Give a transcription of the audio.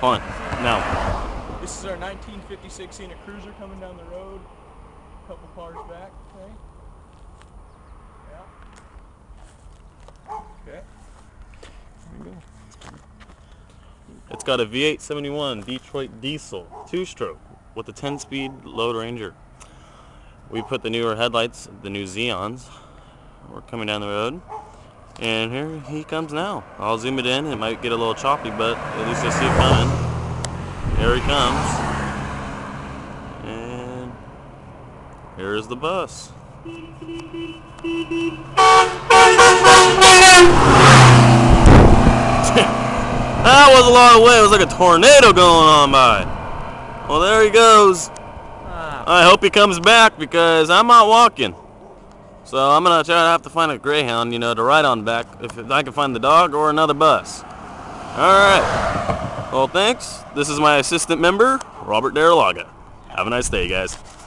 bunt. No. This is our 1956 Scenicruiser coming down the road, a couple cars back, okay? Yeah. Okay. There you go. It's got a V8-71 Detroit Diesel, 2-stroke, with a 10-speed load ranger. We put the newer headlights, the new Xeons. We're coming down the road, and here he comes now. I'll zoom it in. It might get a little choppy, but at least I see it coming. Here he comes, and here's the bus. That was a long way. It was like a tornado going on by. Well, there he goes. I hope he comes back because I'm not walking. So I'm going to try to have to find a Greyhound, you know, to ride on back if I can find the dog or another bus. All right. Well, thanks. This is my assistant member, Robert Daralaga. Have a nice day, guys.